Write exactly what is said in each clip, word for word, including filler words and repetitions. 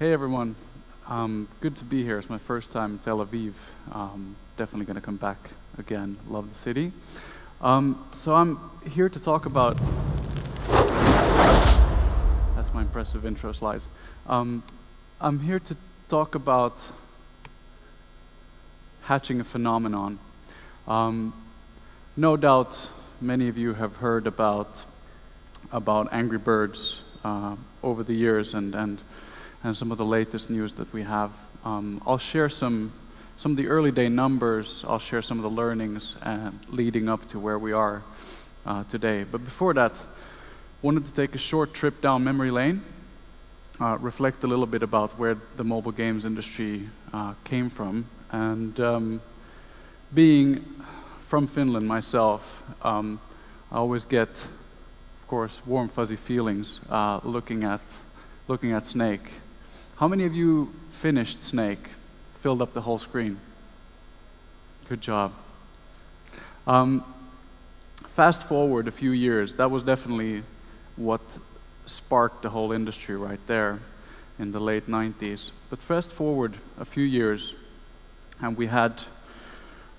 Hey everyone, um, good to be here. It's my first time in Tel Aviv. Um, definitely going to come back again. Love the city. Um, so I'm here to talk about... That's my impressive intro slide. Um, I'm here to talk about hatching a phenomenon. Um, no doubt many of you have heard about, about Angry Birds uh, over the years and, and and some of the latest news that we have. Um, I'll share some, some of the early day numbers, I'll share some of the learnings uh, leading up to where we are uh, today. But before that, wanted to take a short trip down memory lane, uh, reflect a little bit about where the mobile games industry uh, came from. And um, being from Finland myself, um, I always get, of course, warm fuzzy feelings uh, looking at, looking at Snake. How many of you finished Snake, filled up the whole screen? Good job. Um, fast forward a few years, that was definitely what sparked the whole industry right there in the late nineties. But fast forward a few years, and we had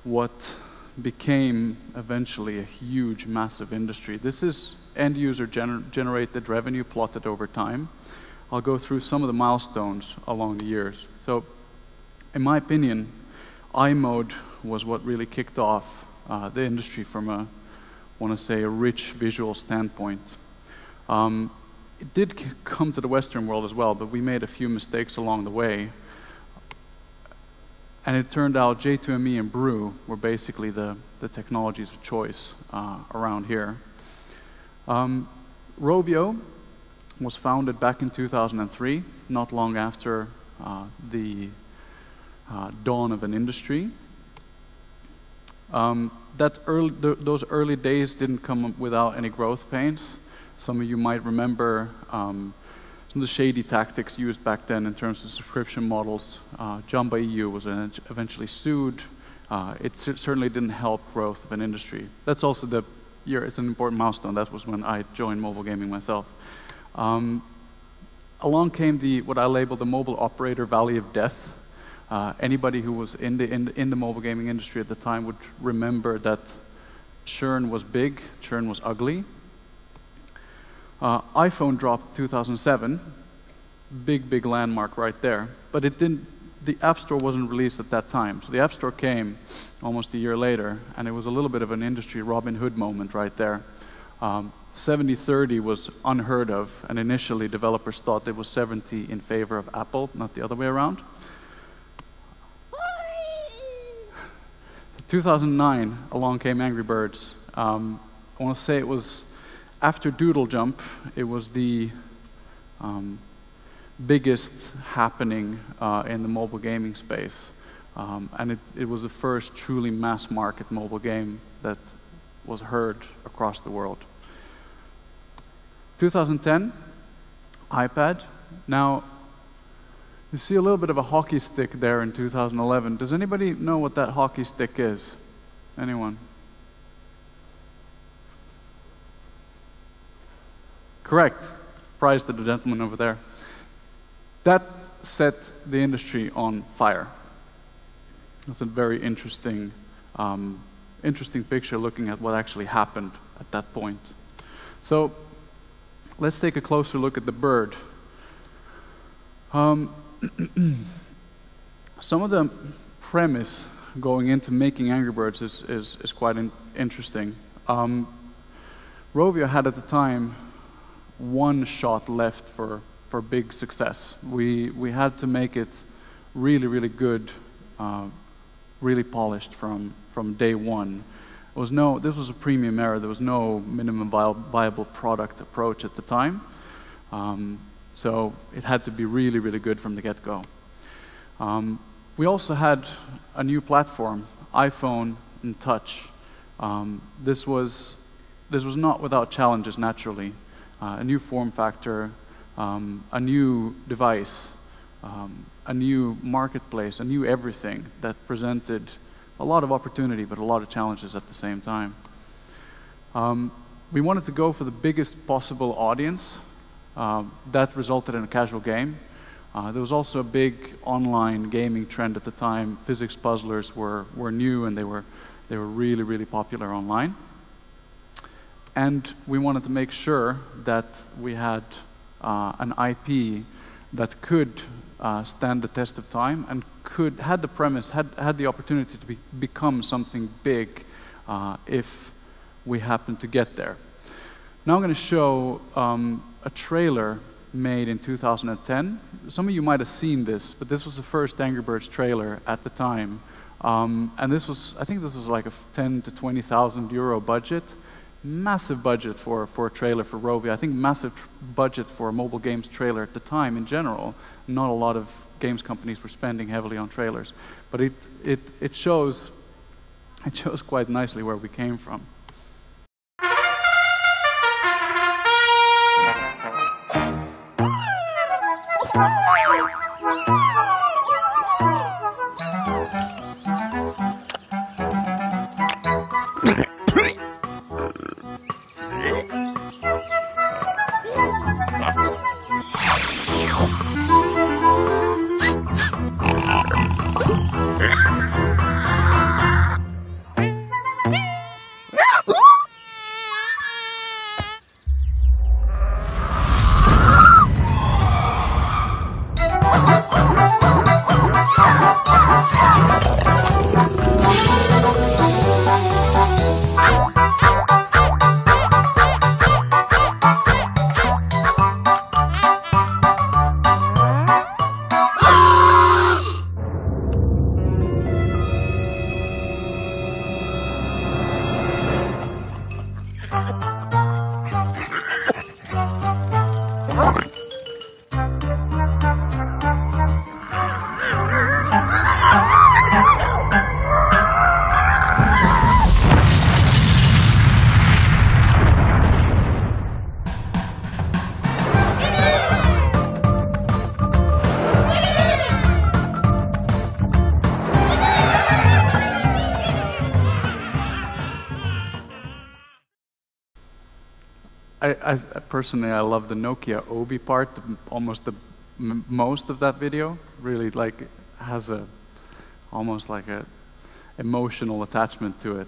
what became eventually a huge, massive industry. This is end-user gener- generated revenue plotted over time. I'll go through some of the milestones along the years. So, in my opinion, iMode was what really kicked off uh, the industry from a, I want to say, a rich visual standpoint. Um, it did come to the Western world as well, but we made a few mistakes along the way. And it turned out J two M E and Brew were basically the, the technologies of choice uh, around here. Um, Rovio was founded back in two thousand three, not long after uh, the uh, dawn of an industry. Um, that early, th those early days didn't come without any growth pains. Some of you might remember um, some of the shady tactics used back then in terms of subscription models. Uh, Jumba E U was eventually sued. Uh, it certainly didn't help growth of an industry. That's also the year, it's an important milestone. That was when I joined mobile gaming myself. Um, along came the what I label the mobile operator valley of death. Uh, anybody who was in the, in, in the mobile gaming industry at the time would remember that churn was big, churn was ugly. Uh, iPhone dropped two thousand seven, big, big landmark right there. But it didn't, the App Store wasn't released at that time. So the App Store came almost a year later, and it was a little bit of an industry Robin Hood moment right there. Um, seventy thirty was unheard of, and initially developers thought it was seventy in favor of Apple, not the other way around. two thousand nine, along came Angry Birds. Um, I want to say it was after Doodle Jump, it was the um, biggest happening uh, in the mobile gaming space. Um, and it, it was the first truly mass market mobile game that was heard across the world. two thousand ten, iPad. Now, you see a little bit of a hockey stick there in two thousand eleven. Does anybody know what that hockey stick is? Anyone? Correct. Prize to the gentleman over there. That set the industry on fire. That's a very interesting, um, interesting picture looking at what actually happened at that point. So, let's take a closer look at the bird. Um, some of the premise going into making Angry Birds is, is, is quite in interesting. Um, Rovio had at the time one shot left for, for big success. We, we had to make it really, really good, uh, really polished from, from day one. There was no, this was a premium era, there was no minimum viable product approach at the time. Um, so it had to be really, really good from the get-go. Um, we also had a new platform, iPhone and Touch. Um, this, was, this was not without challenges, naturally. Uh, a new form factor, um, a new device, um, a new marketplace, a new everything that presented a lot of opportunity, but a lot of challenges at the same time. Um, we wanted to go for the biggest possible audience. Um, that resulted in a casual game. Uh, there was also a big online gaming trend at the time. Physics puzzlers were, were new, and they were, they were really, really popular online. And we wanted to make sure that we had uh, an I P that could uh, stand the test of time and could, had the premise, had, had the opportunity to be, become something big uh, if we happened to get there. Now I'm going to show um, a trailer made in two thousand ten. Some of you might have seen this, but this was the first Angry Birds trailer at the time. Um, and this was, I think this was like a ten to twenty thousand euro budget. Massive budget for, for a trailer for Rovio. I think massive tr budget for a mobile games trailer at the time in general. Not a lot of games companies were spending heavily on trailers. But it, it, it, shows, it shows quite nicely where we came from. I, personally, I love the Nokia Ovi part, the, almost the m most of that video. Really, like, has a almost like a emotional attachment to it.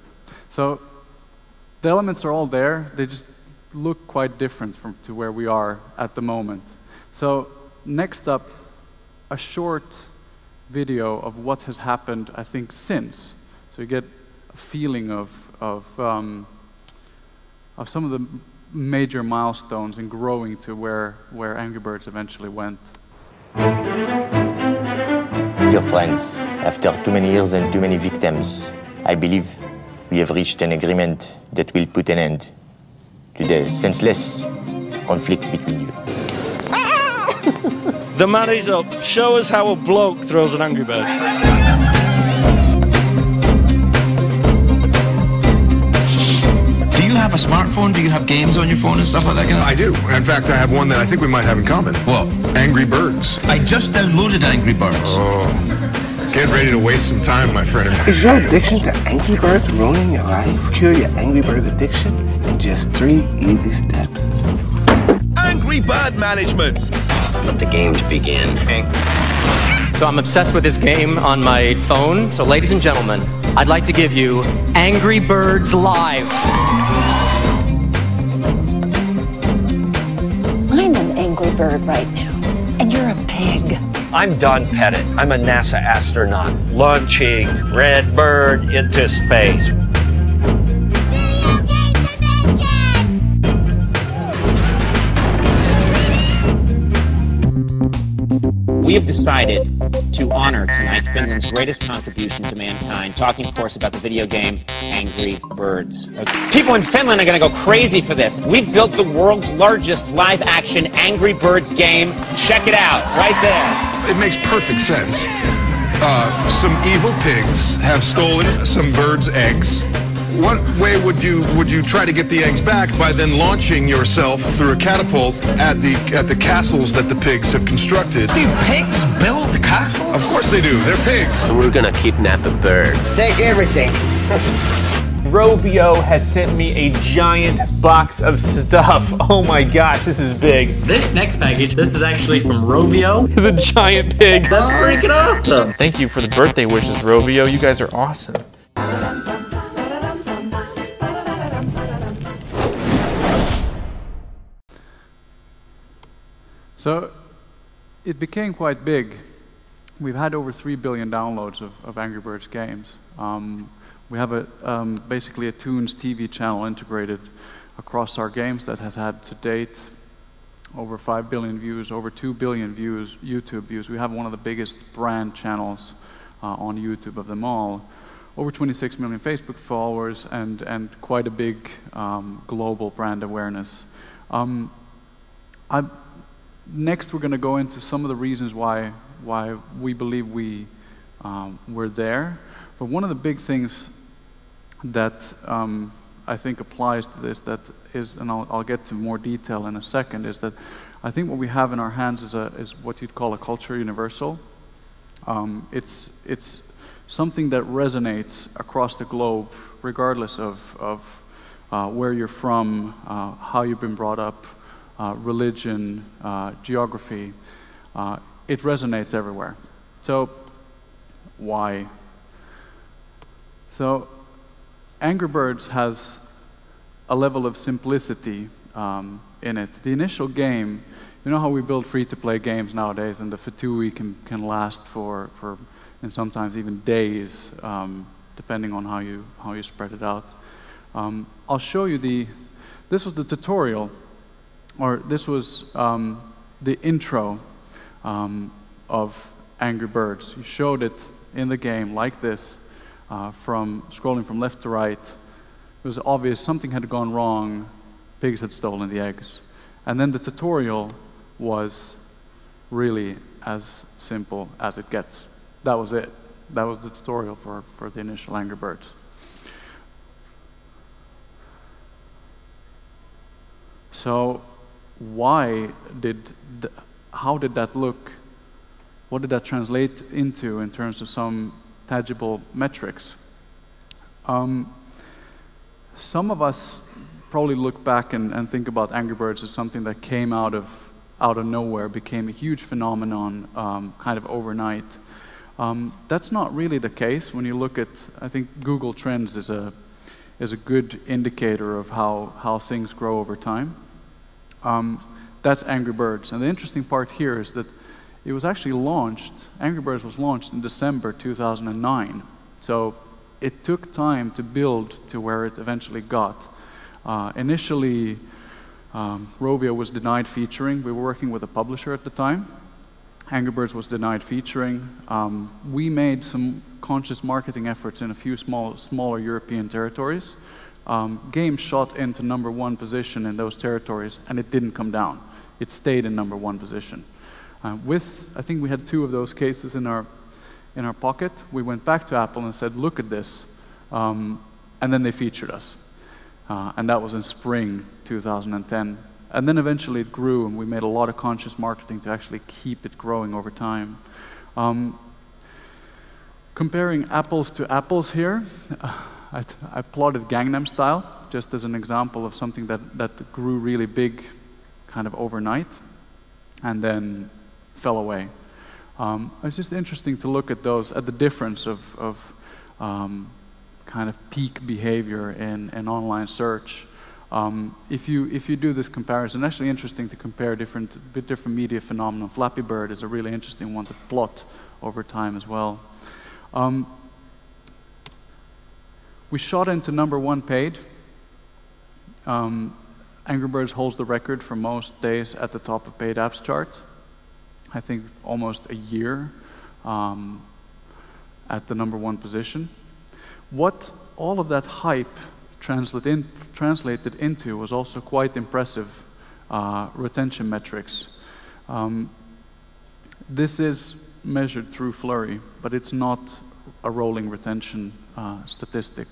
So the elements are all there. They just look quite different from to where we are at the moment. So next up, a short video of what has happened, I think, since. So you get a feeling of of um, of some of the major milestones in growing to where where Angry Birds eventually went. Dear friends, after too many years and too many victims, I believe we have reached an agreement that will put an end to the senseless conflict between you. The man is up. Show us how a bloke throws an Angry Bird. A smartphone? Do you have games on your phone and stuff like that? Can I do. In fact, I have one that I think we might have in common. What? Angry Birds. I just downloaded Angry Birds. Oh, get ready to waste some time, my friend. Is your addiction to Angry Birds ruining your life? Cure your Angry Birds addiction in just three easy steps. Angry Bird management. Let the games begin. So I'm obsessed with this game on my phone. So ladies and gentlemen, I'd like to give you Angry Birds Live. Angry Bird right now, and you're a pig. I'm Don Pettit. I'm a NASA astronaut launching Red Bird into space. We have decided to honor tonight Finland's greatest contribution to mankind, talking, of course, about the video game Angry Birds. People in Finland are going to go crazy for this. We've built the world's largest live-action Angry Birds game. Check it out, right there. It makes perfect sense. Uh, some evil pigs have stolen some birds' eggs. What way would you would you try to get the eggs back by then launching yourself through a catapult at the at the castles that the pigs have constructed? Do pigs build castles? Of course they do. They're pigs. We're gonna kidnap a bird. Take everything. Rovio has sent me a giant box of stuff. Oh my gosh, this is big. This next package, this is actually from Rovio. It's a giant pig. That's freaking awesome. Thank you for the birthday wishes, Rovio. You guys are awesome. So it became quite big. We've had over three billion downloads of, of Angry Birds games. Um, we have a, um, basically a Toons T V channel integrated across our games that has had to date over five billion views, over two billion views, YouTube views. We have one of the biggest brand channels uh, on YouTube of them all. Over twenty-six million Facebook followers and, and quite a big um, global brand awareness. Um, I, next we're going to go into some of the reasons why why we believe we um, were there. But one of the big things that um, I think applies to this, that is, and I'll, I'll get to more detail in a second, is that I think what we have in our hands is, a, is what you'd call a culture universal. Um, it's, it's something that resonates across the globe, regardless of, of uh, where you're from, uh, how you've been brought up, uh, religion, uh, geography. Uh, It resonates everywhere. So, why? So, Angry Birds has a level of simplicity um, in it. The initial game, you know how we build free-to-play games nowadays, and the F A T U I can, can last for, for, and sometimes even days, um, depending on how you, how you spread it out. Um, I'll show you the, this was the tutorial, or this was um, the intro Um, of Angry Birds. You showed it in the game like this, uh, from scrolling from left to right. It was obvious something had gone wrong. Pigs had stolen the eggs. And then the tutorial was really as simple as it gets. That was it. That was the tutorial for, for the initial Angry Birds. So why did the How did that look? What did that translate into in terms of some tangible metrics? Um, some of us probably look back and, and think about Angry Birds as something that came out of, out of nowhere, became a huge phenomenon um, kind of overnight. Um, that's not really the case. When you look at, I think Google Trends is a, is a good indicator of how, how things grow over time. Um, That's Angry Birds. And the interesting part here is that it was actually launched, Angry Birds was launched in December two thousand nine. So it took time to build to where it eventually got. Uh, initially, um, Rovio was denied featuring. We were working with a publisher at the time. Angry Birds was denied featuring. Um, we made some conscious marketing efforts in a few small, smaller European territories. Um, game shot into number one position in those territories, and it didn't come down. It stayed in number one position. Uh, with, I think we had two of those cases in our, in our pocket. We went back to Apple and said, look at this. Um, and then they featured us. Uh, and that was in spring two thousand ten. And then eventually it grew, and we made a lot of conscious marketing to actually keep it growing over time. Um, comparing apples to apples here, I, I plotted Gangnam Style just as an example of something that, that grew really big kind of overnight and then fell away. Um, it's just interesting to look at those, at the difference of, of um, kind of peak behavior in, in online search. Um, if, you, if you do this comparison, actually interesting to compare different, different media phenomena. Flappy Bird is a really interesting one to plot over time as well. Um, We shot into number one paid. Um, Angry Birds holds the record for most days at the top of paid apps chart. I think almost a year um, at the number one position. What all of that hype translate in, translated into was also quite impressive uh, retention metrics. Um, this is measured through Flurry, but it's not a rolling retention uh, statistic.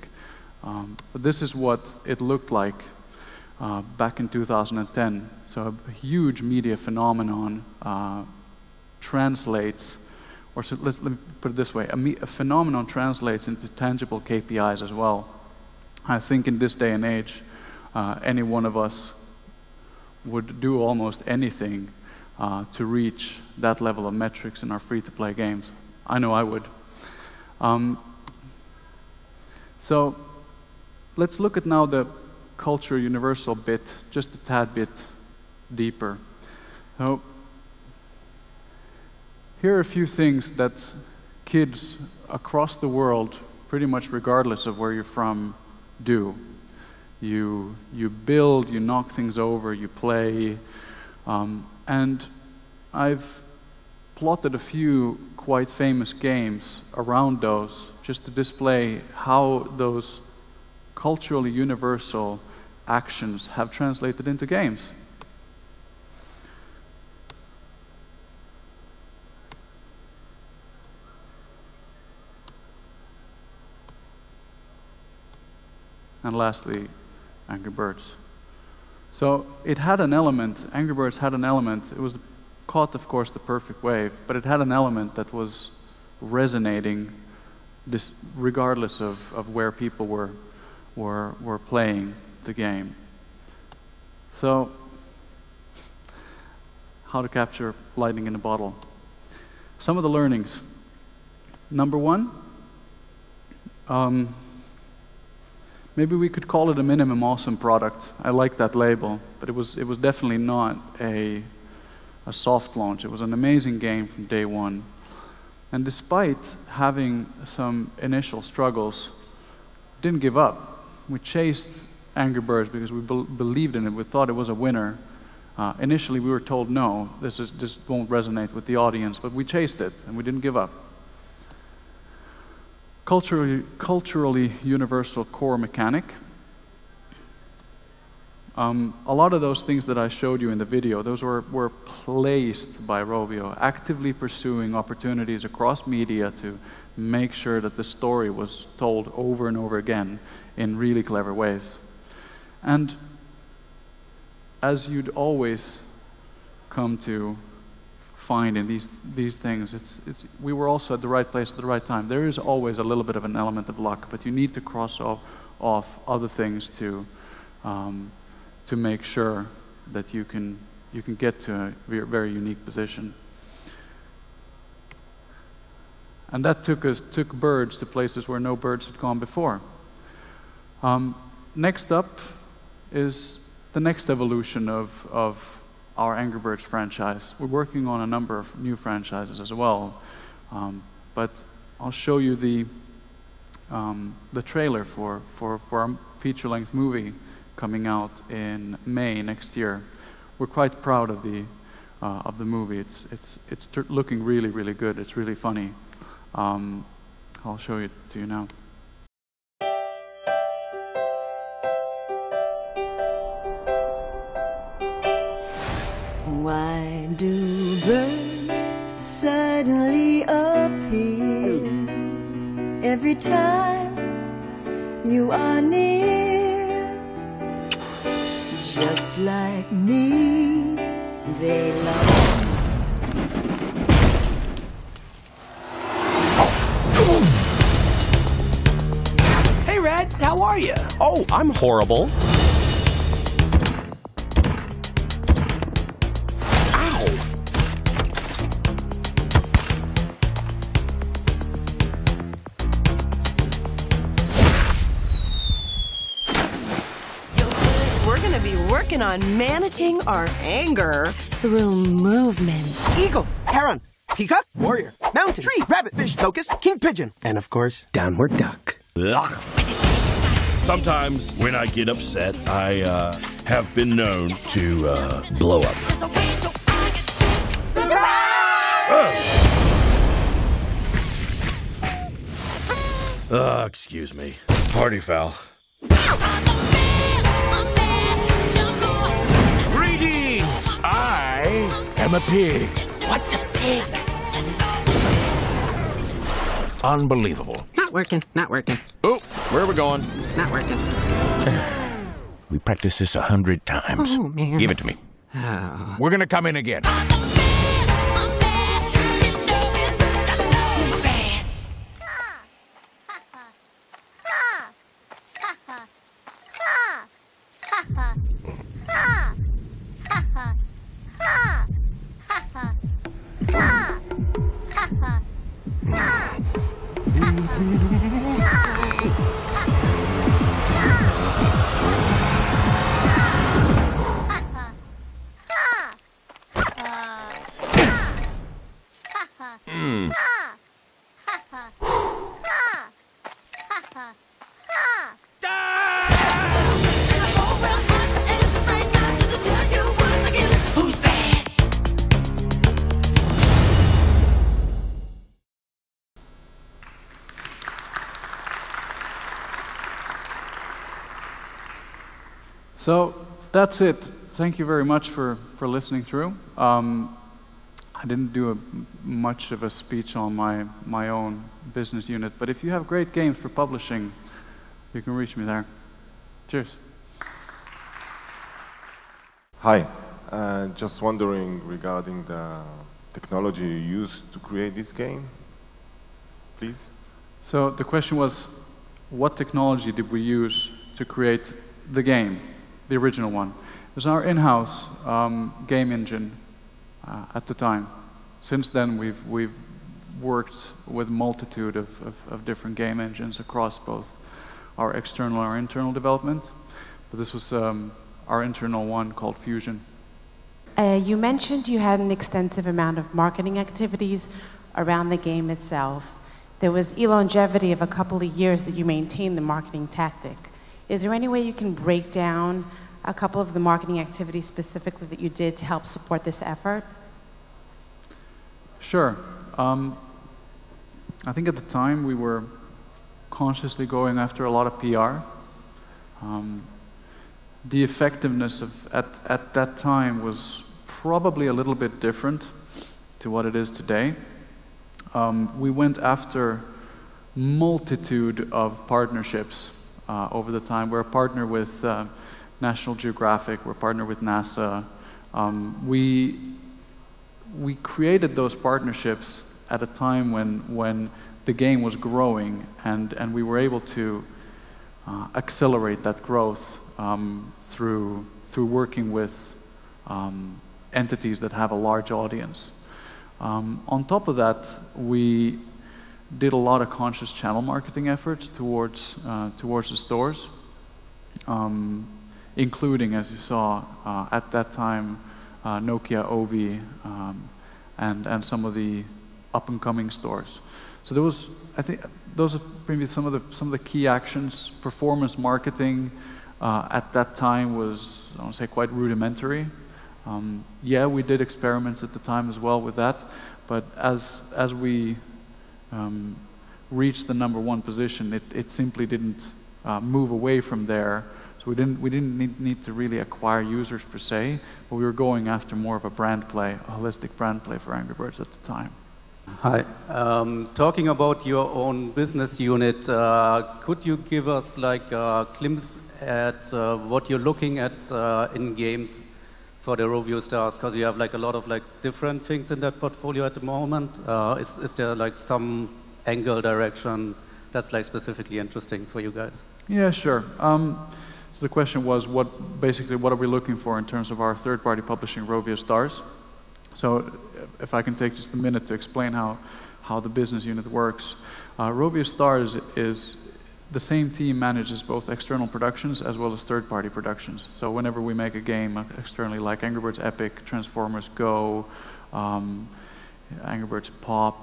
Um, but this is what it looked like uh, back in two thousand ten. So a huge media phenomenon uh, translates, or so let's, let me put it this way, a, me a phenomenon translates into tangible K P Is as well. I think in this day and age, uh, any one of us would do almost anything uh, to reach that level of metrics in our free-to-play games. I know I would. Um, so let's look at now the culture universal bit, just a tad bit deeper. So here are a few things that kids across the world, pretty much regardless of where you're from, do. You, you build, you knock things over, you play. Um, and I've plotted a few quite famous games around those just to display how those culturally universal actions have translated into games. And lastly, Angry Birds. So it had an element, Angry Birds had an element, it was caught, of course, the perfect wave, but it had an element that was resonating this, regardless of, of where people were, were, were playing the game. So how to capture lightning in a bottle. Some of the learnings. Number one, um, maybe we could call it a minimum awesome product. I like that label, but it was, it was definitely not a, a soft launch. It was an amazing game from day one. And despite having some initial struggles, didn't give up. We chased Angry Birds because we be believed in it. We thought it was a winner. Uh, initially, we were told, no, this, is, this won't resonate with the audience, but we chased it, and we didn't give up. Culturally, culturally universal core mechanic. Um, a lot of those things that I showed you in the video, those were, were placed by Rovio, actively pursuing opportunities across media to make sure that the story was told over and over again in really clever ways. And as you'd always come to find in these, these things, it's, it's, we were also at the right place at the right time. There is always a little bit of an element of luck, but you need to cross off, off other things to, um, to make sure that you can, you can get to a very unique position. And that took, us, took birds to places where no birds had gone before. Um, next up is the next evolution of, of our Angry Birds franchise. We're working on a number of new franchises as well, um, but I'll show you the, um, the trailer for, for, for our feature-length movie coming out in May next year. We're quite proud of the, uh, of the movie. It's, it's, it's looking really, really good. It's really funny. Um, I'll show it to you now. Why do birds suddenly appear every time you are near? Just like me, they love. Hey, Red, how are you? Oh, I'm horrible. On managing our anger through movement. Eagle, heron, peacock, warrior, mountain, tree, rabbit, fish, locust, king pigeon, and of course, downward duck. Ugh. Sometimes when I get upset, I uh, have been known to uh, blow up. Surprise! Uh, excuse me. Party foul. I'm a pig. What's a pig? Unbelievable. Not working, not working. Oh, where are we going? Not working. We practiced this a hundred times. Oh, man. Give it to me. Oh. We're gonna come in again. I'm a man, I'm a man. You know it, I know. Bad. So that's it. Thank you very much for, for listening through. Um, I didn't do a, much of a speech on my, my own business unit, but if you have great games for publishing, you can reach me there. Cheers. Hi. Uh, just wondering regarding the technology you used to create this game, please. So the question was, what technology did we use to create the game? The original one. It was our in-house um, game engine uh, at the time. Since then, we've, we've worked with a multitude of, of, of different game engines across both our external and our internal development. But this was um, our internal one called Fusion. Uh, you mentioned you had an extensive amount of marketing activities around the game itself. There was a longevity of a couple of years that you maintained the marketing tactic. Is there any way you can break down a couple of the marketing activities specifically that you did to help support this effort? Sure. Um, I think at the time we were consciously going after a lot of P R. Um, the effectiveness of at, at that time was probably a little bit different to what it is today. Um, we went after a multitude of partnerships. Uh, over the time, we're a partner with uh, National Geographic, we're a partner with NASA. Um, we, we created those partnerships at a time when, when the game was growing, and, and we were able to uh, accelerate that growth um, through, through working with um, entities that have a large audience. Um, on top of that, we did a lot of conscious channel marketing efforts towards, uh, towards the stores, um, including, as you saw, uh, at that time, uh, Nokia Ovi um, and, and some of the up-and-coming stores. So there was, I think, those are maybe some of the, some of the key actions. Performance marketing uh, at that time was, I want to say, quite rudimentary. Um, yeah, we did experiments at the time as well with that, but as, as we Um, reached the number one position, it, it simply didn't uh, move away from there. So we didn't, we didn't need, need to really acquire users per se, but we were going after more of a brand play, a holistic brand play for Angry Birds at the time. Hi. Um, talking about your own business unit, uh, could you give us like a glimpse at uh, what you're looking at uh, in games for the Rovio Stars, because you have like a lot of like different things in that portfolio at the moment. Uh, is, is there like some angle direction that's like specifically interesting for you guys? Yeah, sure. Um, so the question was, what basically what are we looking for in terms of our third-party publishing Rovio Stars? So if I can take just a minute to explain how how the business unit works. Uh, Rovio Stars is the same team manages both external productions as well as third-party productions. So whenever we make a game externally, like Angry Birds Epic, Transformers Go, um, Angry Birds Pop,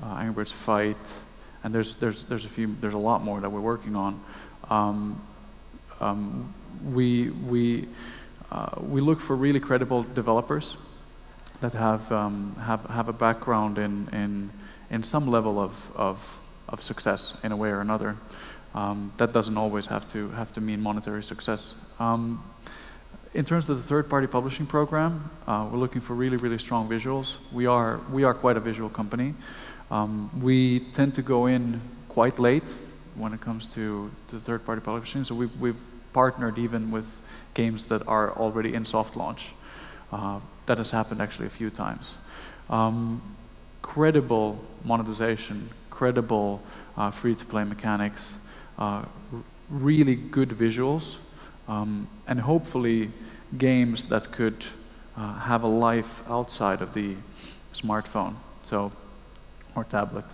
uh, Angry Birds Fight, and there's there's there's a few there's a lot more that we're working on. Um, um, we we uh, we look for really credible developers that have um, have have a background in in in some level of of of success in a way or another. Um, that doesn't always have to have to mean monetary success. Um, in terms of the third-party publishing program, uh, we're looking for really, really strong visuals. We are we are quite a visual company. Um, we tend to go in quite late when it comes to, to third-party publishing. So we've, we've partnered even with games that are already in soft launch. Uh, that has happened actually a few times. Um, credible monetization, credible uh, free-to-play mechanics. Uh, really good visuals, um, and hopefully games that could uh, have a life outside of the smartphone, so or tablet,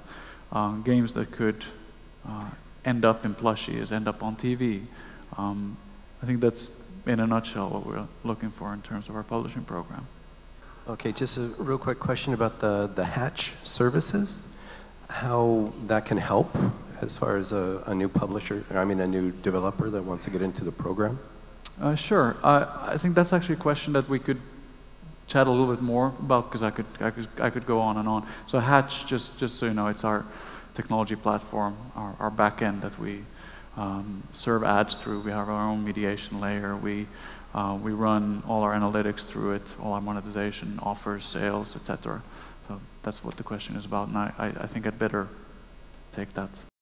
um, games that could uh, end up in plushies, end up on T V. Um, I think that's, in a nutshell, what we're looking for in terms of our publishing program. Okay, just a real quick question about the, the Hatch services, how that can help as far as a, a new publisher, I mean a new developer that wants to get into the program? Uh, sure. Uh, I think that's actually a question that we could chat a little bit more about, because I could, I could, I could go on and on. So Hatch, just, just so you know, it's our technology platform, our, our back end that we um, serve ads through. We have our own mediation layer. We, uh, we run all our analytics through it, all our monetization, offers, sales, et cetera. So that's what the question is about, and I, I, I think I'd better take that.